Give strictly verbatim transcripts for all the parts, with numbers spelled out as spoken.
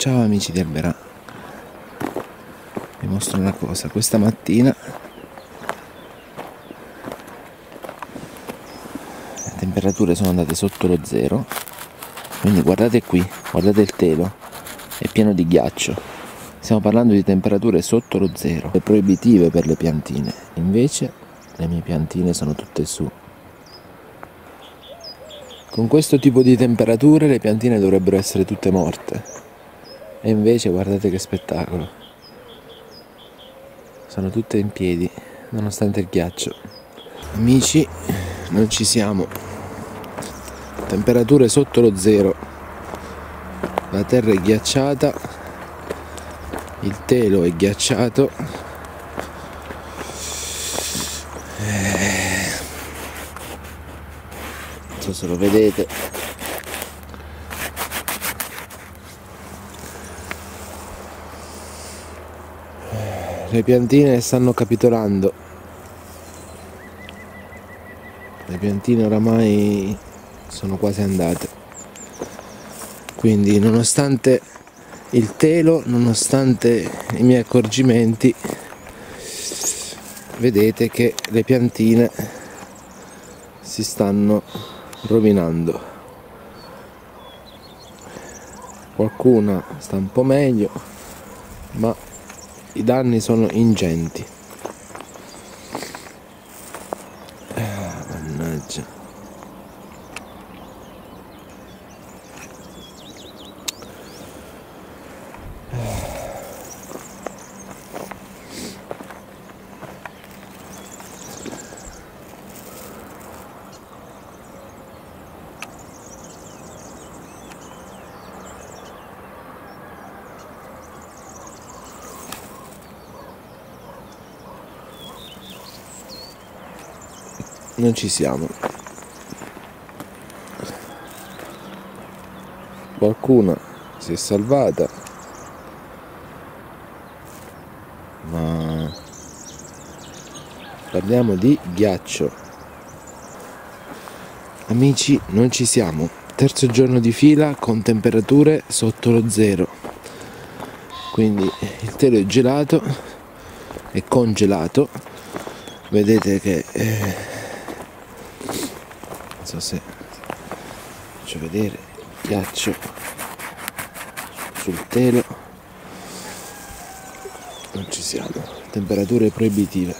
Ciao amici di Albera', vi mostro una cosa. Questa mattina le temperature sono andate sotto lo zero, quindi guardate qui, guardate il telo, è pieno di ghiaccio. Stiamo parlando di temperature sotto lo zero, le proibitive per le piantine. Invece le mie piantine sono tutte su. Con questo tipo di temperature le piantine dovrebbero essere tutte morte. E invece guardate che spettacolo, sono tutte in piedi nonostante il ghiaccio. Amici, noi ci siamo, temperature sotto lo zero, la terra è ghiacciata, il telo è ghiacciato, non so se lo vedete. Le piantine stanno capitolando, le piantine oramai sono quasi andate, quindi nonostante il telo, nonostante i miei accorgimenti, vedete che le piantine si stanno rovinando. Qualcuna sta un po' meglio, ma i danni sono ingenti. Ah, mannaggia. Ah. Non ci siamo. Qualcuna si è salvata, ma parliamo di ghiaccio. Amici, non ci siamo. Terzo giorno di fila con temperature sotto lo zero. Quindi il telo è gelato, è congelato. Vedete che Eh, non so se faccio vedere il ghiaccio sul telo. Non ci siamo, temperature proibitive.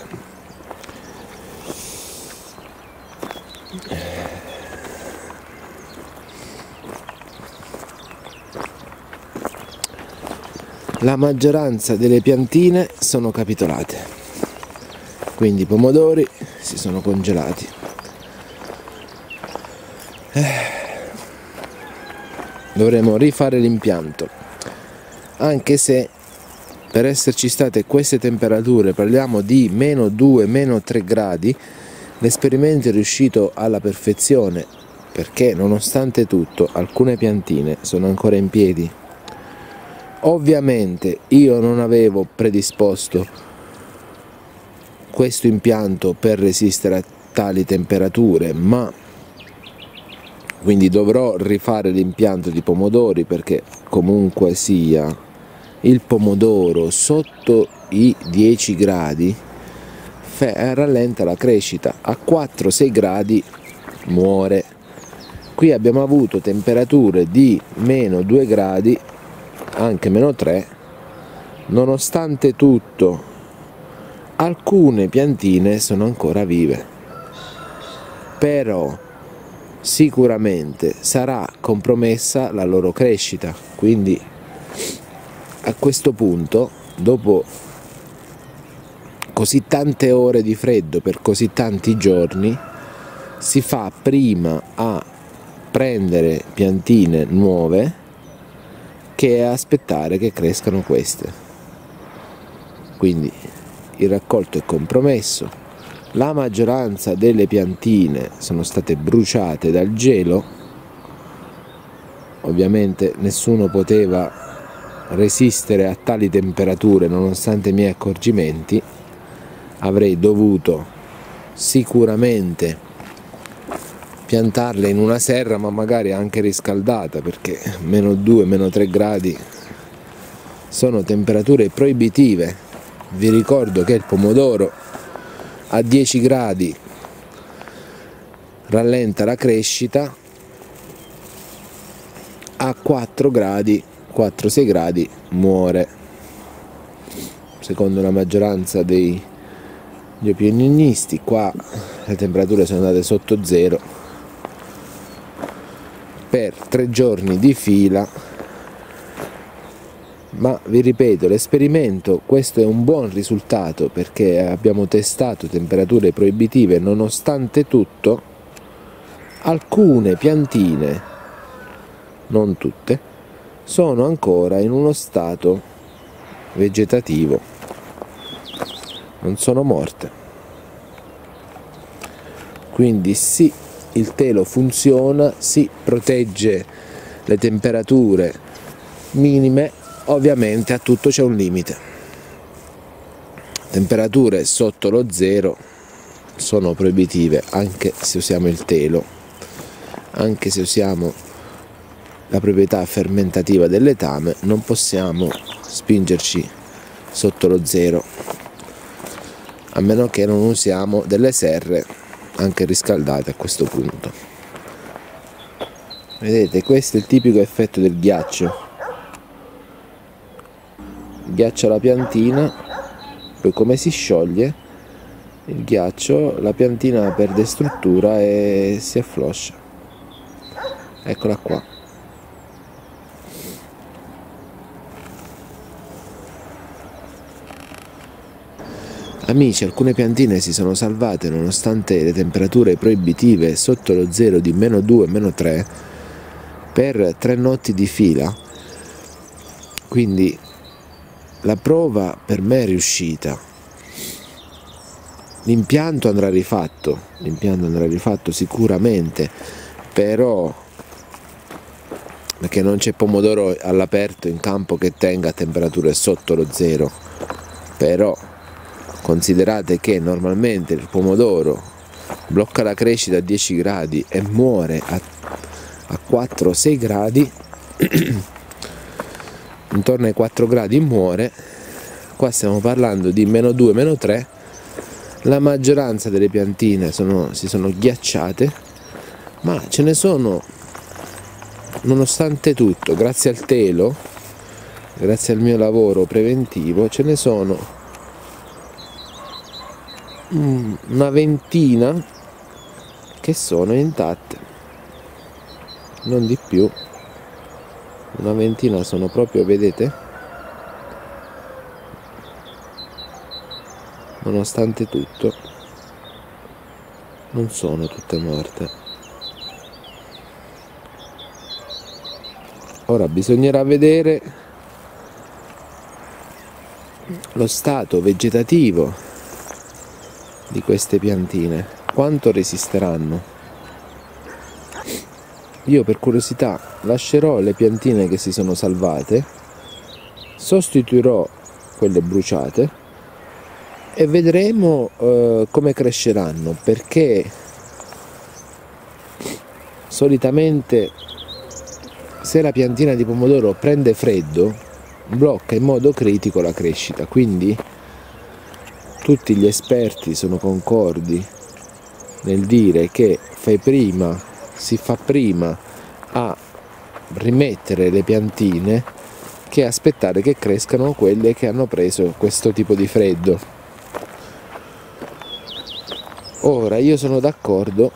La maggioranza delle piantine sono capitolate, quindi i pomodori si sono congelati. Dovremo rifare l'impianto, anche se per esserci state queste temperature, parliamo di meno due, meno tre gradi, l'esperimento è riuscito alla perfezione, perché nonostante tutto alcune piantine sono ancora in piedi. Ovviamente io non avevo predisposto questo impianto per resistere a tali temperature, ma quindi dovrò rifare l'impianto di pomodori, perché comunque sia il pomodoro sotto i dieci gradi rallenta la crescita, a quattro sei gradi muore. Qui abbiamo avuto temperature di meno due gradi, anche meno tre, nonostante tutto alcune piantine sono ancora vive, però sicuramente sarà compromessa la loro crescita. Quindi a questo punto, dopo così tante ore di freddo per così tanti giorni, si fa prima a prendere piantine nuove che aspettare che crescano queste. Quindi il raccolto è compromesso. La maggioranza delle piantine sono state bruciate dal gelo, ovviamente nessuno poteva resistere a tali temperature nonostante i miei accorgimenti. Avrei dovuto sicuramente piantarle in una serra, ma magari anche riscaldata, perché meno due, meno tre gradi sono temperature proibitive. Vi ricordo che il pomodoro a dieci gradi rallenta la crescita, a quattro gradi, quattro sei gradi muore, secondo la maggioranza dei gli opinionisti. Qua le temperature sono andate sotto zero per tre giorni di fila, ma vi ripeto, l'esperimento, questo è un buon risultato perché abbiamo testato temperature proibitive. Nonostante tutto, alcune piantine, non tutte, sono ancora in uno stato vegetativo, non sono morte. Quindi sì, il telo funziona, si protegge le temperature minime. Ovviamente a tutto c'è un limite, temperature sotto lo zero sono proibitive anche se usiamo il telo, anche se usiamo la proprietà fermentativa del letame non possiamo spingerci sotto lo zero, a meno che non usiamo delle serre anche riscaldate. A questo punto vedete, questo è il tipico effetto del ghiaccio: ghiaccia la piantina, poi come si scioglie il ghiaccio la piantina perde struttura e si affloscia. Eccola qua. Amici, alcune piantine si sono salvate nonostante le temperature proibitive sotto lo zero di meno due, meno tre per tre notti di fila. Quindi la prova per me è riuscita. L'impianto andrà rifatto, l'impianto andrà rifatto sicuramente, però perché non c'è pomodoro all'aperto in campo che tenga a temperature sotto lo zero. Però considerate che normalmente il pomodoro blocca la crescita a dieci gradi e muore a, a quattro sei gradi, intorno ai quattro gradi muore. Qua stiamo parlando di meno due, meno tre, la maggioranza delle piantine sono, si sono ghiacciate, ma ce ne sono, nonostante tutto, grazie al telo, grazie al mio lavoro preventivo, ce ne sono una ventina che sono intatte, non di più, una ventina sono proprio, vedete, nonostante tutto non sono tutte morte. Ora bisognerà vedere lo stato vegetativo di queste piantine, quanto resisteranno. Io per curiosità lascerò le piantine che si sono salvate, sostituirò quelle bruciate e vedremo eh, come cresceranno, perché solitamente se la piantina di pomodoro prende freddo blocca in modo critico la crescita. Quindi tutti gli esperti sono concordi nel dire che fai prima, si fa prima a rimettere le piantine che aspettare che crescano quelle che hanno preso questo tipo di freddo. Ora io sono d'accordo,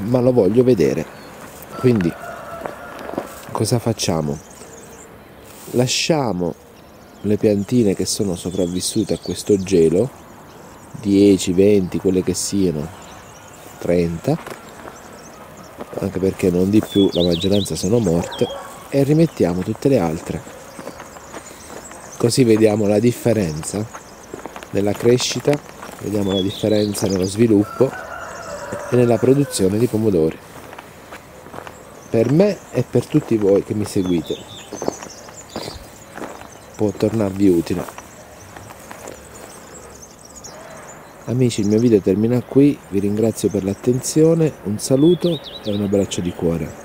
ma lo voglio vedere. Quindi cosa facciamo? Lasciamo le piantine che sono sopravvissute a questo gelo, dieci, venti, quelle che siano, trenta, anche perché non di più, la maggioranza sono morte, e rimettiamo tutte le altre, così vediamo la differenza nella crescita, vediamo la differenza nello sviluppo e nella produzione di pomodori, per me e per tutti voi che mi seguite. Può tornarvi utile. Amici, il mio video termina qui, vi ringrazio per l'attenzione, un saluto e un abbraccio di cuore.